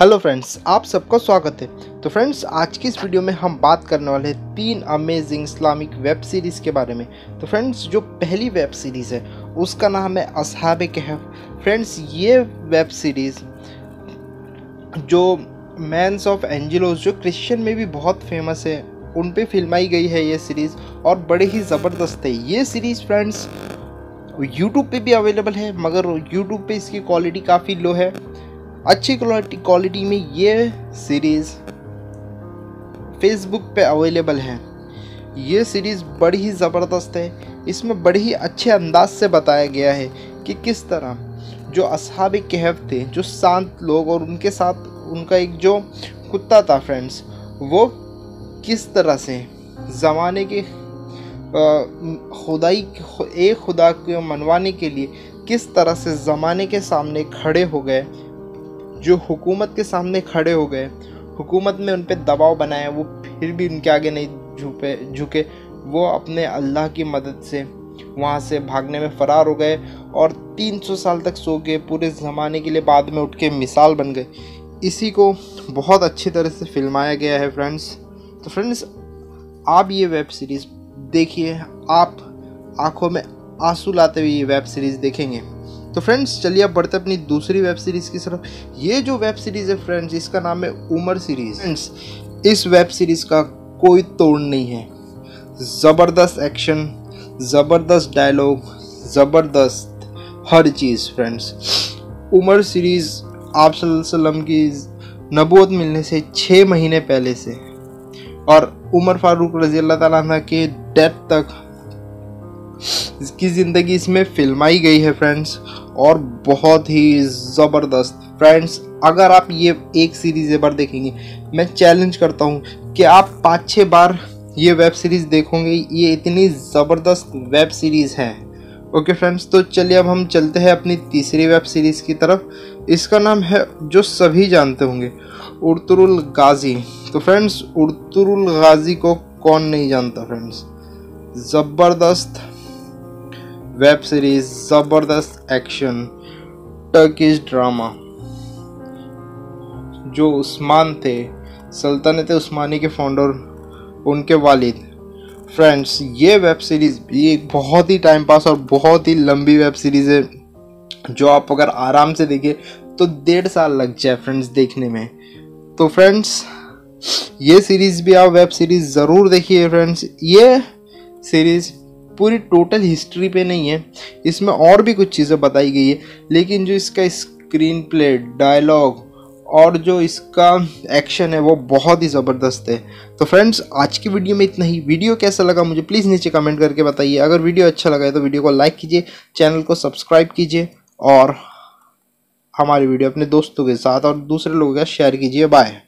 Hello friends, आप सबका स्वागत है। तो फ्रेंड्स, आज की इस वीडियो में हम बात करने वाले हैं 3 अमेजिंग इस्लामिक वेब सीरीज़ के बारे में। तो फ्रेंड्स, जो पहली वेब सीरीज़ है उसका नाम है अस्हाबे कहफ। फ्रेंड्स, ये वेब सीरीज़ जो मैन्स ऑफ एंजलोस जो क्रिश्चियन में भी बहुत फेमस है उन पे फिल्माई गई है ये सीरीज़, और बड़े ही ज़बरदस्त है ये सीरीज़। फ्रेंड्स, यूट्यूब पे भी अवेलेबल है, मगर यूट्यूब पे इसकी क्वालिटी काफ़ी लो है। अच्छी क्वालिटी में ये सीरीज़ फेसबुक पे अवेलेबल है। ये सीरीज़ बड़ी ही ज़बरदस्त है। इसमें बड़े ही अच्छे अंदाज से बताया गया है कि किस तरह जो अस्हाबे कहफ थे, जो शांत लोग, और उनके साथ उनका एक जो कुत्ता था फ्रेंड्स, वो किस तरह से ज़माने के खुदाई एक खुदा को मनवाने के लिए किस तरह से ज़माने के सामने खड़े हो गए, जो हुकूमत के सामने खड़े हो गए। हुकूमत ने उन पर दबाव बनाया, वो फिर भी उनके आगे नहीं झुके। वो अपने अल्लाह की मदद से वहाँ से भागने में फ़रार हो गए और 300 साल तक सो गए पूरे ज़माने के लिए, बाद में उठ के मिसाल बन गए। इसी को बहुत अच्छी तरह से फिल्माया गया है फ्रेंड्स। तो फ्रेंड्स, आप ये वेब सीरीज़ देखिए, आप आंखों में आंसू लाते हुए ये वेब सीरीज़ देखेंगे। तो फ्रेंड्स, चलिए अब बढ़ते अपनी दूसरी वेब सीरीज़ की तरफ। ये जो वेब सीरीज़ है फ्रेंड्स, इसका नाम है उमर सीरीज। फ्रेंड्स, इस वेब सीरीज़ का कोई तोड़ नहीं है। ज़बरदस्त एक्शन, ज़बरदस्त डायलॉग, ज़बरदस्त हर चीज़। फ्रेंड्स, उमर सीरीज़ आप सल्लल्लाहु अलैहि वसल्लम की नबूवत मिलने से 6 महीने पहले से और उमर फारूक रज़ी अल्लाह तआला अन्हु के डेथ तक इसकी ज़िंदगी इसमें फिल्माई गई है फ्रेंड्स, और बहुत ही ज़बरदस्त। फ्रेंड्स, अगर आप ये एक सीरीज़ एक बार देखेंगे, मैं चैलेंज करता हूँ कि आप 5-6 बार ये वेब सीरीज़ देखोगे। ये इतनी ज़बरदस्त वेब सीरीज़ है। ओके फ्रेंड्स, तो चलिए अब हम चलते हैं अपनी तीसरी वेब सीरीज़ की तरफ। इसका नाम है, जो सभी जानते होंगे, एर्तुगरुल गाजी। तो फ्रेंड्स, एर्तुगरुल गाजी को कौन नहीं जानता। फ्रेंड्स, ज़बरदस्त वेब सीरीज़, ज़बरदस्त एक्शन, टर्किश ड्रामा। जो उस्मान थे, सल्तनत उस्मानी के फाउंडर, उनके वालिद। फ्रेंड्स, ये वेब सीरीज़ भी एक बहुत ही टाइम पास और बहुत ही लंबी वेब सीरीज़ है, जो आप अगर आराम से देखें तो 1.5 साल लग जाए फ्रेंड्स देखने में। तो फ्रेंड्स, ये सीरीज़ भी आप वेब सीरीज़ ज़रूर देखिए। फ्रेंड्स, ये सीरीज़ पूरी टोटल हिस्ट्री पे नहीं है, इसमें और भी कुछ चीज़ें बताई गई है, लेकिन जो इसका स्क्रीन प्ले, डायलॉग और जो इसका एक्शन है वो बहुत ही ज़बरदस्त है। तो फ्रेंड्स, आज की वीडियो में इतना ही। वीडियो कैसा लगा मुझे प्लीज़ नीचे कमेंट करके बताइए। अगर वीडियो अच्छा लगा है तो वीडियो को लाइक कीजिए, चैनल को सब्सक्राइब कीजिए और हमारी वीडियो अपने दोस्तों के साथ और दूसरे लोगों के साथ शेयर कीजिए। बाय।